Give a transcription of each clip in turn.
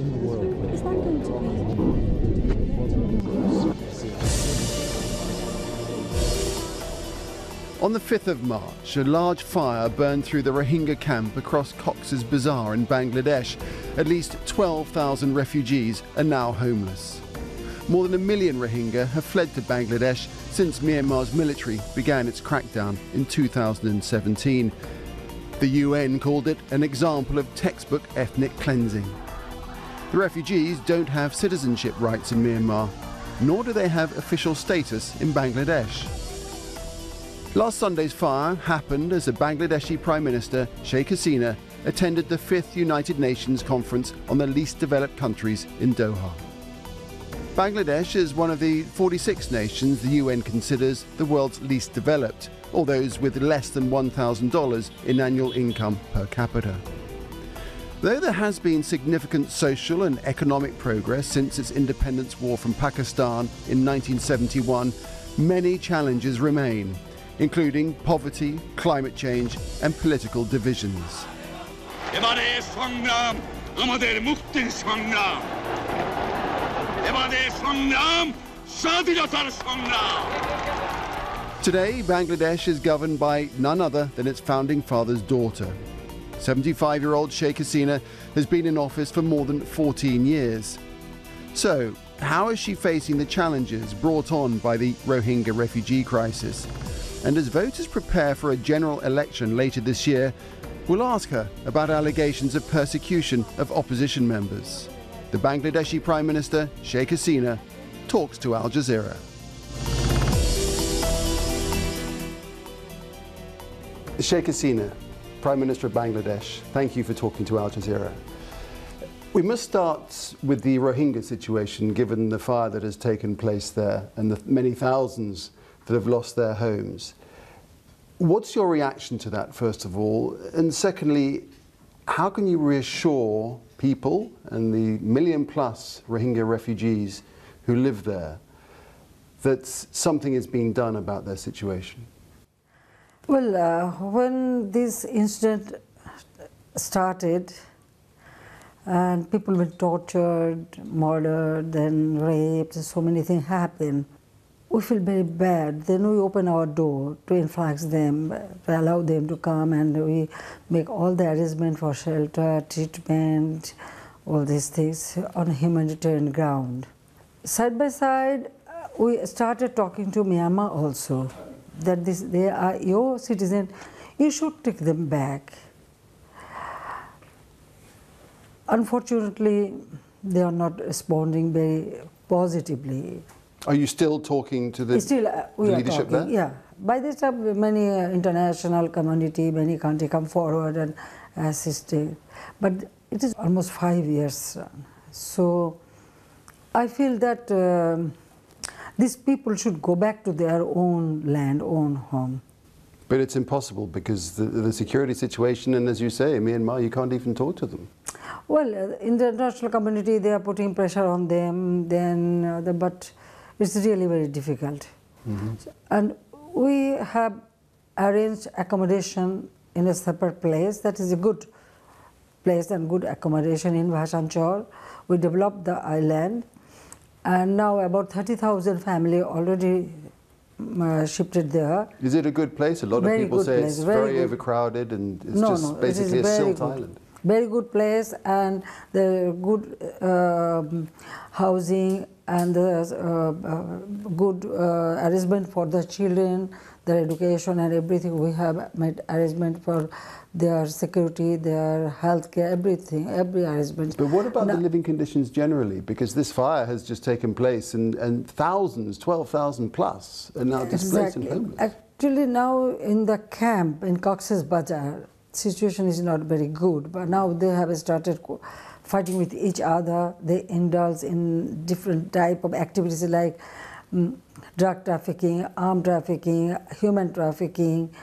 in the world. Is that going to be? On the 5th of March, a large fire burned through the Rohingya camp across Cox's Bazar in Bangladesh. At least 12,000 refugees are now homeless. More than 1 million Rohingya have fled to Bangladesh since Myanmar's military began its crackdown in 2017. The UN called it an example of textbook ethnic cleansing. The refugees don't have citizenship rights in Myanmar, nor do they have official status in Bangladesh. Last Sunday's fire happened as the Bangladeshi Prime Minister, Sheikh Hasina, attended the 5th United Nations Conference on the Least Developed Countries in Doha. Bangladesh is one of the 46 nations the UN considers the world's least developed, or those with less than $1,000 in annual income per capita. Though there has been significant social and economic progress since its independence war from Pakistan in 1971, many challenges remain, including poverty, climate change, and political divisions. Today, Bangladesh is governed by none other than its founding father's daughter. 75-year-old Sheikh Hasina has been in office for more than 14 years. So, how is she facing the challenges brought on by the Rohingya refugee crisis? And as voters prepare for a general election later this year, we'll ask her about allegations of persecution of opposition members. The Bangladeshi Prime Minister, Sheikh Hasina, talks to Al Jazeera. Sheikh Hasina, Prime Minister of Bangladesh, thank you for talking to Al Jazeera. We must start with the Rohingya situation, given the fire that has taken place there and the many thousands that have lost their homes. What's your reaction to that, first of all? And secondly, how can you reassure people and the 1 million-plus Rohingya refugees who live there that something is being done about their situation? Well, when this incident started and people were tortured, murdered, then raped, so many things happened, we feel very bad. Then we open our door to influx them, to allow them to come, and we make all the arrangements for shelter, treatment, all these things on humanitarian ground. Side by side, we started talking to Myanmar also, that they are your citizens, you should take them back. Unfortunately, they are not responding very positively. Are you still talking to the leadership there? Yeah. By this time, many international community, many countries come forward and assist. But it is almost 5 years. So I feel that these people should go back to their own land, own home. But it's impossible because the security situation, and as you say, Myanmar, you can't even talk to them. Well, in the international community, they are putting pressure on them, then, but it's really very difficult. Mm-hmm. And we have arranged accommodation in a separate place. That is a good place and good accommodation in Bhashan Chor. We developed the island, and now about 30,000 families already shifted there. Is it a good place? A lot of people say it's very overcrowded and it's just basically a silt island. Very good place, and the good housing and good arrangement for the children, their education and everything. We have made arrangement for their security, their healthcare, everything, every arrangement. But what about the living conditions generally? Because this fire has just taken place and thousands, 12,000 plus, are now displaced and homeless. Actually now in the camp in Cox's Bazar, situation is not very good, but now they have started fighting with each other. They indulge in different type of activities like drug trafficking, armed trafficking, human trafficking,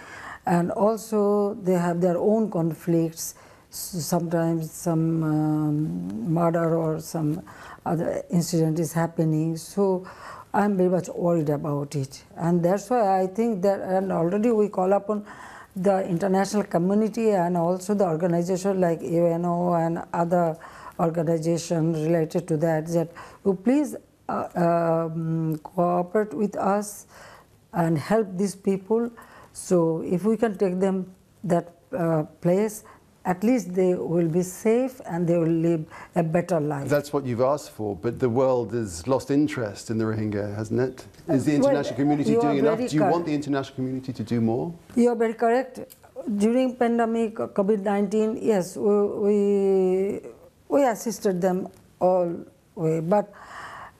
and also they have their own conflicts, sometimes some murder or some other incident is happening. So I'm very much worried about it, and that's why I think that, and already we call upon the international community and also the organizations like UNO and other organization related to that, that you please cooperate with us and help these people. So if we can take them that place, at least they will be safe and they will live a better life. That's what you've asked for, but the world has lost interest in the Rohingya, hasn't it? Is the international community doing enough? Do you want the international community to do more? You are very correct. During pandemic, COVID-19, yes, we assisted them all way, but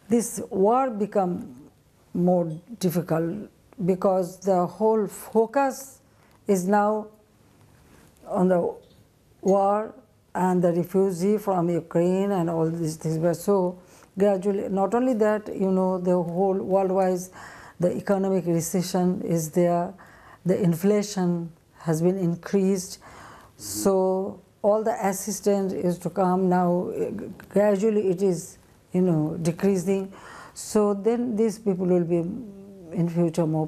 this war become more difficult because the whole focus is now on the war and the refugee from Ukraine and all these things. But so gradually, not only that, you know, the whole worldwide, the economic recession is there, the inflation has been increased. So all the assistance is to come now. Gradually it is, you know, decreasing. So then these people will be in future more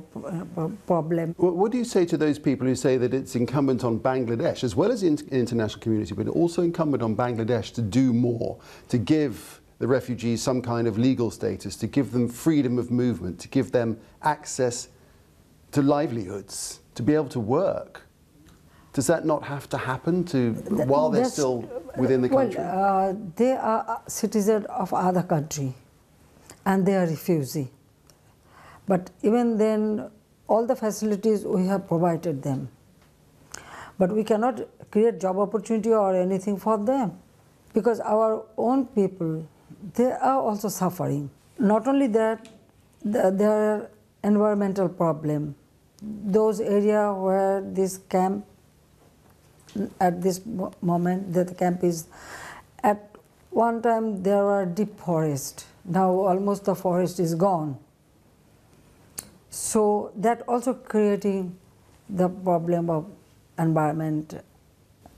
problem. What do you say to those people who say that it's incumbent on Bangladesh, as well as the international community, but also incumbent on Bangladesh to do more, to give the refugees some kind of legal status, to give them freedom of movement, to give them access to livelihoods, to be able to work? Does that not have to happen to while they're still within the country? Well, they are citizens of other country and they are refugees. But even then, all the facilities we have provided them. But we cannot create job opportunity or anything for them, because our own people, they are also suffering. Not only that, there are environmental problems. Those areas where this camp, at this moment, that the camp is, at one time there were deep forest. Now almost the forest is gone. So that also creating the problem of environment.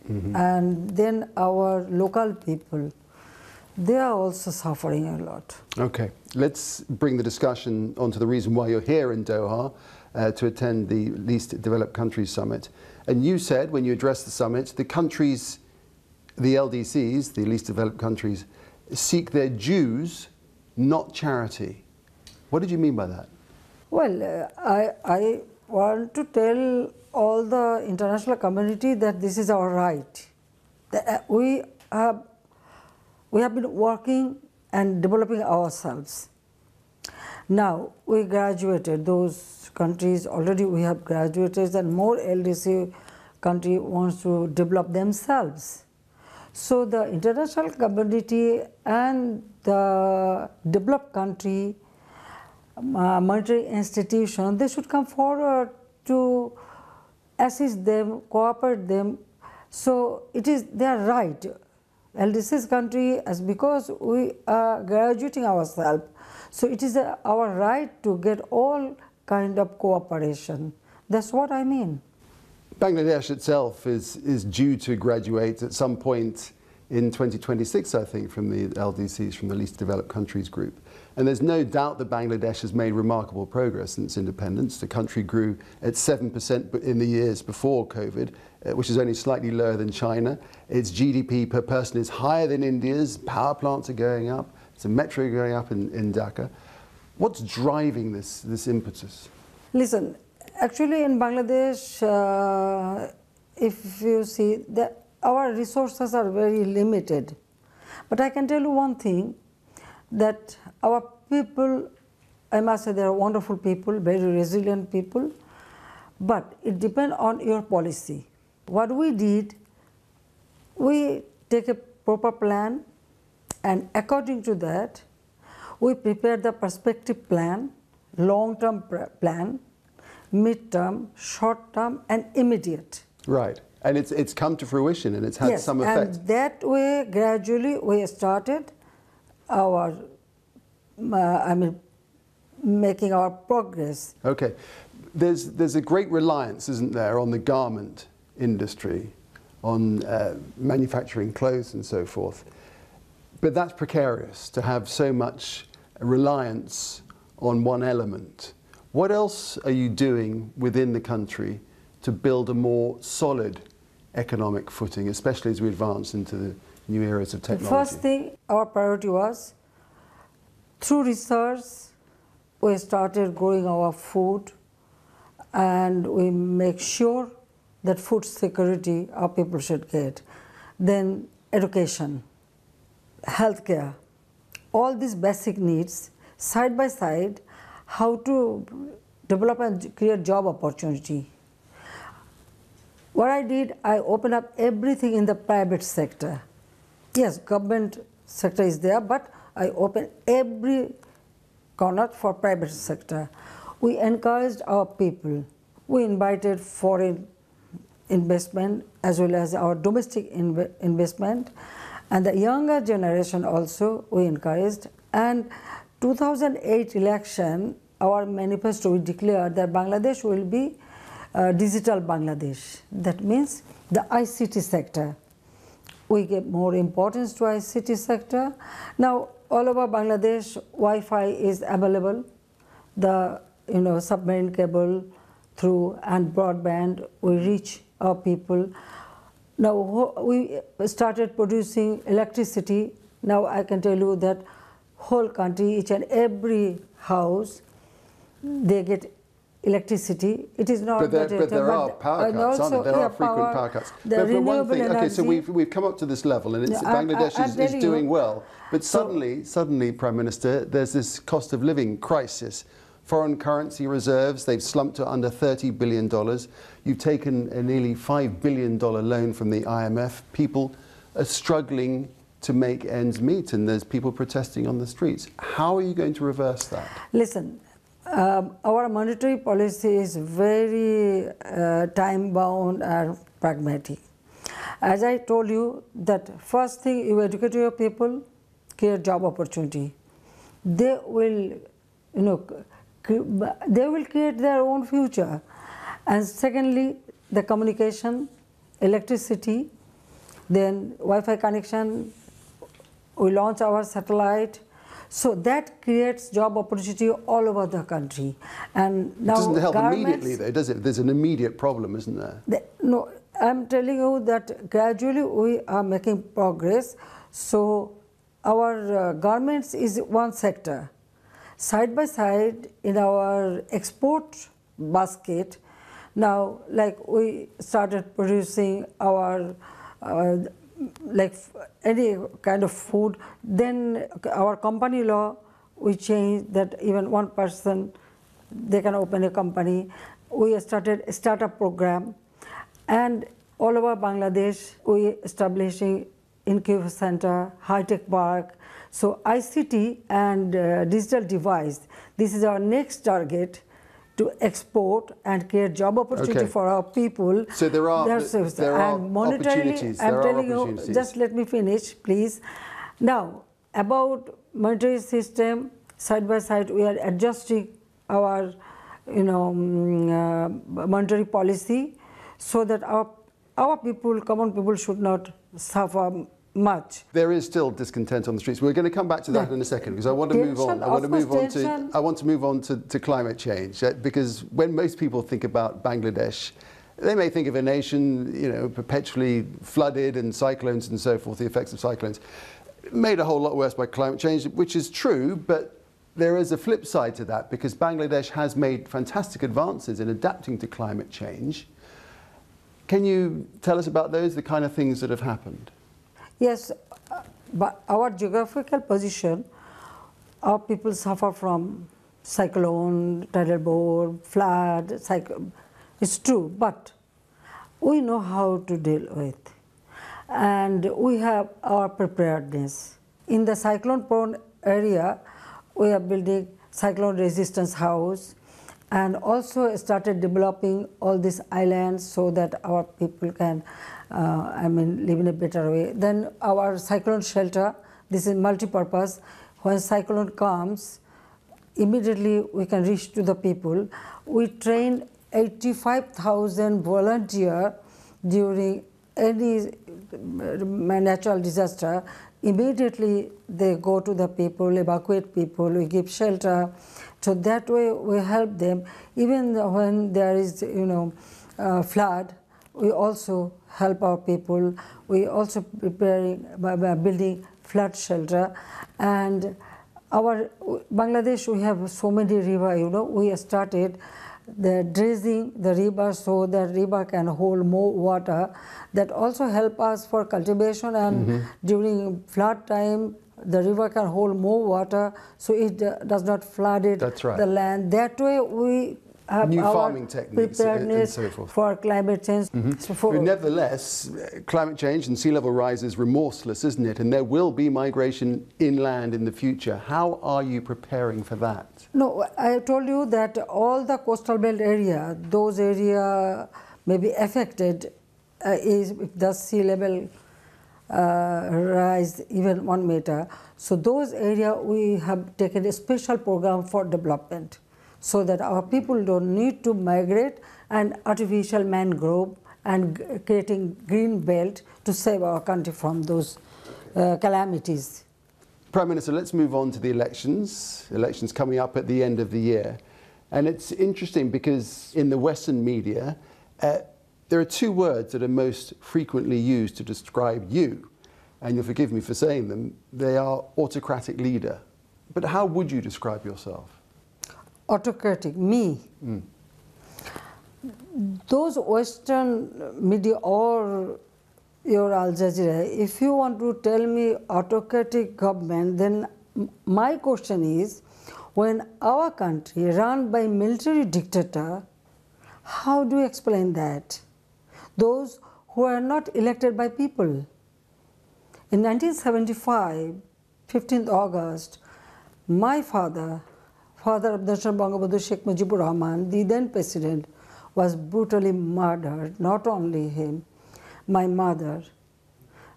Mm-hmm. And then our local people, they are also suffering a lot. Okay, let's bring the discussion onto the reason why you're here in Doha to attend the Least Developed Countries Summit. And you said when you addressed the summit, the countries, the LDCs, the Least Developed Countries, seek their dues, not charity. What did you mean by that? Well, I want to tell all the international community that this is our right. We have been working and developing ourselves. Now, we graduated, those countries already we have graduated, and more LDC country wants to develop themselves. So the international community and the developed country monetary institution, they should come forward to assist them, cooperate them. So it is their right. LDC's country, as because we are graduating ourselves, so it is our right to get all kind of cooperation. That's what I mean. Bangladesh itself is due to graduate at some point in 2026, I think, from the LDCs, from the Least Developed Countries group. And there's no doubt that Bangladesh has made remarkable progress since independence. The country grew at 7% in the years before COVID, which is only slightly lower than China. Its GDP per person is higher than India's. Power plants are going up. It's a metro going up in Dhaka. What's driving this impetus? Listen, actually in Bangladesh, if you see, our resources are very limited. But I can tell you one thing, that our people, I must say they are wonderful people, very resilient people, but it depends on your policy. What we did, we take a proper plan, and according to that, we prepare the prospective plan, long-term plan, mid-term, short-term, and immediate. Right, and it's come to fruition, and it's had some effect. And that way, gradually, we started our, making our progress. Okay, there's a great reliance, isn't there, on the garment industry, on manufacturing clothes and so forth. But that's precarious to have so much reliance on one element. What else are you doing within the country to build a more solid economic footing, especially as we advance into the new areas of technology? The first thing, our priority was, through research, we started growing our food, and we make sure that food security our people should get. Then education, healthcare, all these basic needs, side by side, how to develop and create job opportunity. What I did, I opened up everything in the private sector. Yes, government sector is there, but I opened every corner for private sector. We encouraged our people. We invited foreign investment as well as our domestic investment. And the younger generation also we encouraged. And 2008 election, our manifesto, we declared that Bangladesh will be digital Bangladesh. That means the ICT sector. We give more importance to ICT sector. Now, all over Bangladesh, Wi-Fi is available. The submarine cable through and broadband, we reach our people. Now, we started producing electricity. Now, I can tell you that whole country, each and every house, they get electricity. It is not But there are frequent power cuts. But one thing, okay, so we've come up to this level, and it's, Bangladesh is doing well. But suddenly, Prime Minister, there's this cost of living crisis. Foreign currency reserves, they've slumped to under $30 billion. You've taken a nearly $5 billion loan from the IMF. People are struggling to make ends meet, and there's people protesting on the streets. How are you going to reverse that? Listen, our monetary policy is very time-bound and pragmatic. As I told you, that first thing, you educate your people, create job opportunity. They will, they will create their own future. And secondly, the communication, electricity, then Wi-Fi connection, we launch our satellite. So that creates job opportunity all over the country. And now it doesn't help immediately though, does it? There's an immediate problem, isn't there? No, I'm telling you that gradually we are making progress. So our garments is one sector. Side by side in our export basket, now like we started producing our like any kind of food, then our company law, we changed that even one person, they can open a company. We started a startup program, and all over Bangladesh, we establishing incubator center, high-tech park. So ICT and digital device, this is our next target, to export and create job opportunity for our people. So there are opportunities. I'm telling you, just let me finish, please. Now, about monetary system, side by side, we are adjusting our monetary policy so that our people, common people, should not suffer much. There is still discontent on the streets. We're going to come back to that in a second, because I want to move on. I want to move on to climate change, because when most people think about Bangladesh, they may think of a nation, perpetually flooded and cyclones and so forth, the effects of cyclones. Made a whole lot worse by climate change, which is true, but there is a flip side to that, because Bangladesh has made fantastic advances in adapting to climate change. Can you tell us about those, the kind of things that have happened? Yes, but our geographical position, our people suffer from cyclone, tidal bore, flood, it's true, but we know how to deal with. And we have our preparedness. In the cyclone-prone area, we are building cyclone-resistance house, and also started developing all these islands so that our people can live in a better way. Then our cyclone shelter, this is multi-purpose. When cyclone comes, immediately we can reach to the people. We trained 85,000 volunteers during any natural disaster. Immediately they go to the people, evacuate people, we give shelter. So that way we help them. Even when there is, flood, we also help our people. We also preparing, building flood shelter, and our Bangladesh, we have so many rivers, you know, we started the dredging the river so the river can hold more water. That also help us for cultivation, and during flood time the river can hold more water, so it does not flood it, the land. That way we have new farming techniques and so forth for climate change. But nevertheless, climate change and sea level rise is remorseless, isn't it? And there will be migration inland in the future. How are you preparing for that? No, I told you that all the coastal belt area, those area may be affected is if the sea level rise even 1 meter. So those area we have taken a special program for development, so that our people don't need to migrate, and artificial mangrove and creating green belt to save our country from those calamities. Prime Minister, let's move on to the elections. Elections coming up at the end of the year. And it's interesting because in the Western media, there are two words that are most frequently used to describe you, and you'll forgive me for saying them. They are autocratic leader. But how would you describe yourself? Autocratic, me. Those Western media or your Al Jazeera, if you want to tell me autocratic government, then my question is, when our country run by military dictator, how do you explain that? Those who are not elected by people. In 1975, 15th August, my father of National Bangabandhu Sheikh Majibur Rahman, the then president, was brutally murdered. Not only him, my mother,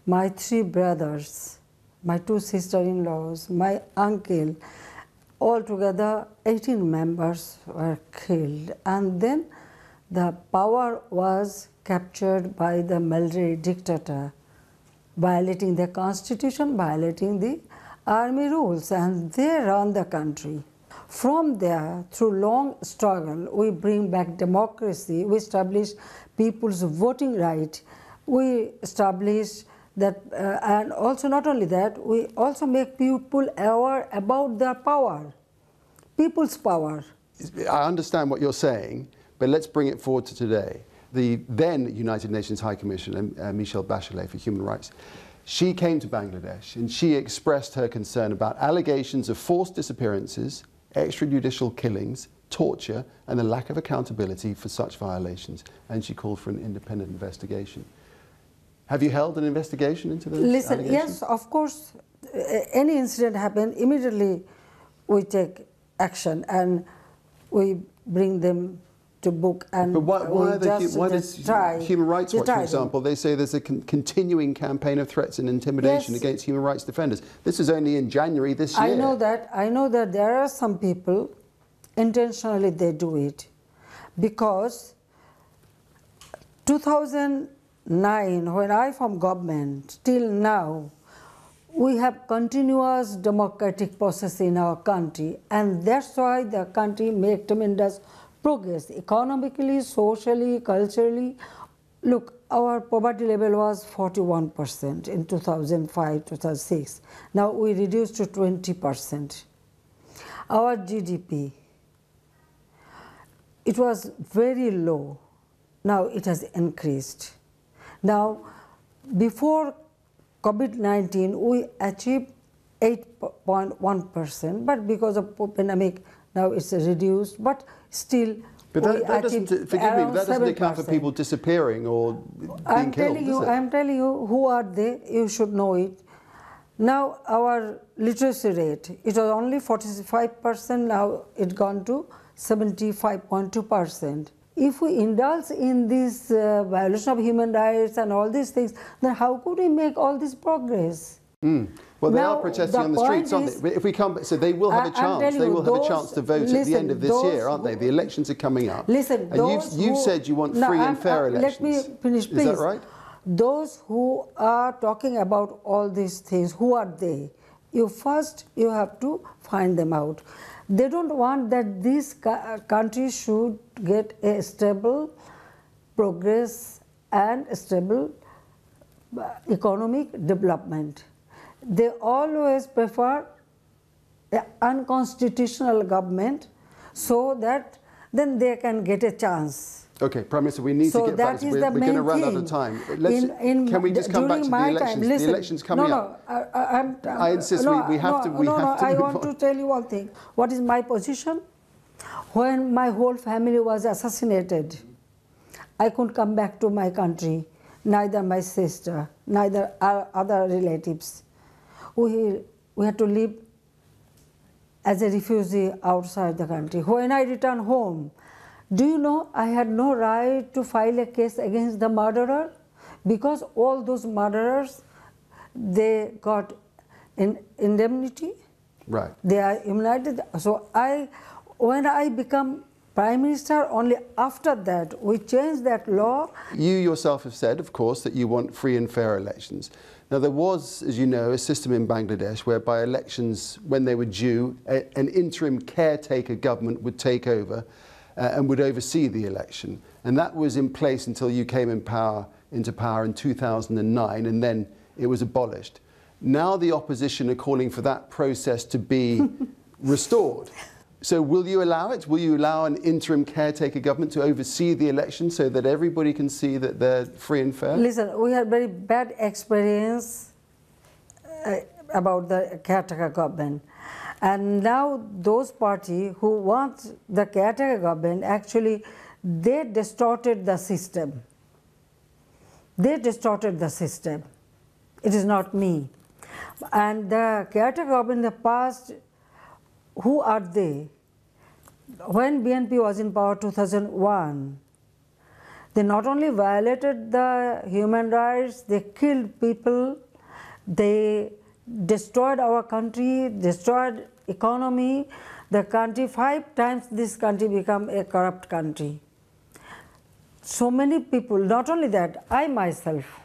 my 3 brothers, my 2 sister-in-laws, my uncle, altogether 18 members were killed. And then the power was captured by the military dictator, violating the constitution, violating the army rules, and they run the country. From there, through long struggle, we bring back democracy, we establish people's voting right, we establish that, and also not only that, we also make people aware about their power, people's power. I understand what you're saying, but let's bring it forward to today. The then United Nations High Commissioner, Michelle Bachelet for Human Rights, she came to Bangladesh and she expressed her concern about allegations of forced disappearances, extrajudicial killings, torture, and the lack of accountability for such violations. And she called for an independent investigation. Have you held an investigation into this? Listen, yes, of course. Any incident happen, immediately we take action and we bring them to book. And but why does Human Rights Watch, for example, they say there's a continuing campaign of threats and intimidation against human rights defenders. This is only in January this year. I know that there are some people intentionally they do it, because 2009, when I formed government till now, we have continuous democratic process in our country, and that's why the country make tremendous progress economically, socially, culturally. Look, our poverty level was 41% in 2005, 2006. Now we reduced to 20%. Our GDP, it was very low. Now it has increased. Now, before COVID-19, we achieved 8.1%, but because of pandemic, now it's reduced, but still. But that doesn't, forgive me, but that doesn't account for people disappearing or being killed, does it? I'm telling you, who are they? You should know it. Now our literacy rate, it was only 45%. Now it's gone to 75.2%. If we indulge in this violation of human rights and all these things, then how could we make all this progress? Well, they now, are protesting on the streets, aren't they? If we come, so they will have a chance. They will have a chance to vote at the end of this year, aren't they? The elections are coming up. Listen, and you've said you want free and fair elections. Let me finish, please. Is that right? Those who are talking about all these things, who are they? You have to find them out. They don't want that this country should get a stable progress and stable economic development. They always prefer an unconstitutional government so that then they can get a chance. Okay, Prime Minister, we need to get back to this. We're going to run out of time. Can we just come back to the elections? Listen, the election's coming up. I insist we have to move on. I want to tell you one thing. What is my position? When my whole family was assassinated, I couldn't come back to my country, neither my sister, neither our other relatives. We had to live as a refugee outside the country. When I returned home, do you know I had no right to file a case against the murderer? Because all those murderers, they got indemnity. Right. They are immunized. So when I become Prime Minister, only after that we changed that law. You yourself have said, of course, that you want free and fair elections. Now, there was, as you know, a system in Bangladesh whereby elections, when they were due, an interim caretaker government would take over and would oversee the election. And that was in place until you came into power in 2009, and then it was abolished. Now the opposition are calling for that process to be restored. So will you allow it? Will you allow an interim caretaker government to oversee the election so that everybody can see that they're free and fair? Listen, we had very bad experience about the caretaker government. And now those parties who want the caretaker government, actually, they distorted the system. They distorted the system. It is not me. And the caretaker government in the past, who are they? When BNP was in power in 2001, they not only violated the human rights, they killed people, they destroyed our country, destroyed economy, the country. 5 times this country became a corrupt country. So many people, not only that, I myself,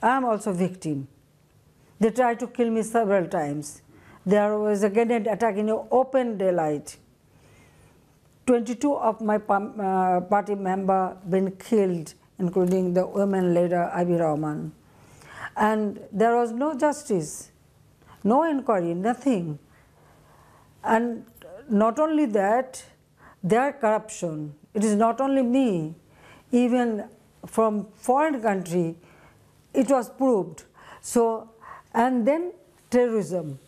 I am also a victim. They tried to kill me several times. There was a grenade attack in open daylight. 22 of my party members been killed, including the women leader, Ivy Rahman. And there was no justice, no inquiry, nothing. And not only that, their corruption. It is not only me, even from foreign country, it was proved. So, and then terrorism.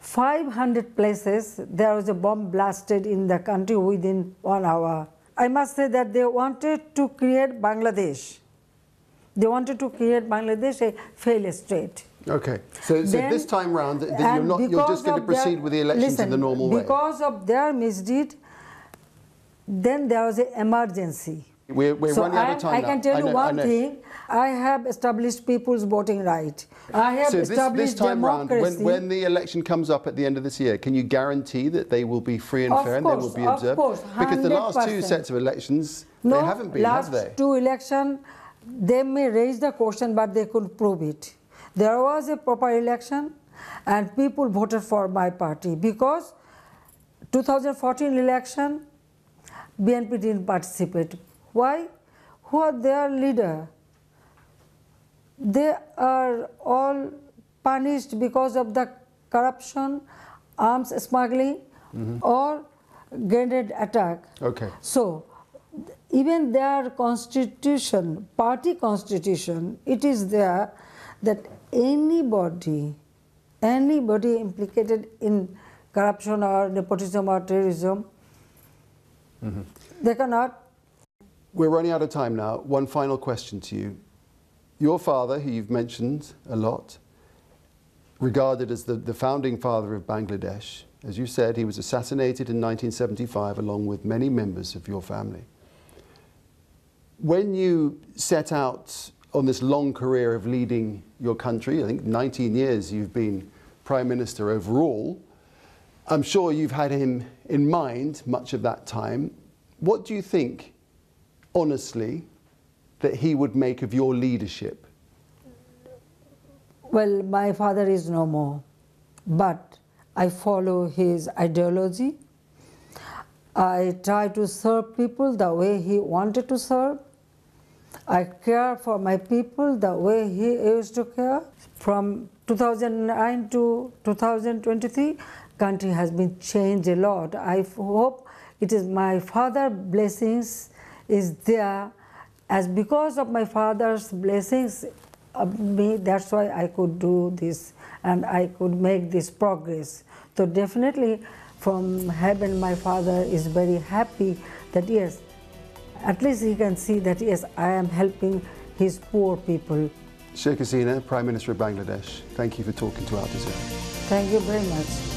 500 places, there was a bomb blasted in the country within 1 hour. I must say that they wanted to create Bangladesh. They wanted to create Bangladesh a failed state. Okay, so then, this time round, you're just going to proceed with the elections in the normal way. Because of their misdeed, then there was an emergency. We're running out of time now. I can tell you one thing. I have established people's voting right. I have established democracy. So this time round, when the election comes up at the end of this year, can you guarantee that they will be free and fair and they will be observed? Of course, 100%. Because the last 2 sets of elections, they haven't been, have they? Last 2 elections, they may raise the question, but they couldn't prove it. There was a proper election, and people voted for my party because 2014 election, BNP didn't participate. Why? Who are their leader? They are all punished because of the corruption, arms smuggling, or grenade attack. Okay. So, even their constitution, party constitution, it is there that anybody implicated in corruption or nepotism or terrorism, they cannot. We're running out of time now. One final question to you. Your father, who you've mentioned a lot, regarded as the founding father of Bangladesh, as you said, he was assassinated in 1975 along with many members of your family. When you set out on this long career of leading your country, I think 19 years you've been Prime Minister overall, I'm sure you've had him in mind much of that time. What do you think, honestly, that he would make of your leadership? Well, my father is no more, but I follow his ideology. I try to serve people the way he wanted to serve. I care for my people the way he used to care. From 2009 to 2023, country has been changed a lot. I hope it is my father's blessings is there, as because of my father's blessings of me, that's why I could do this and I could make this progress. So definitely from heaven my father is very happy that yes, at least he can see that yes, I am helping his poor people. Sheikh Hasina, Prime Minister of Bangladesh, thank you for talking to Al Jazeera. Thank you very much.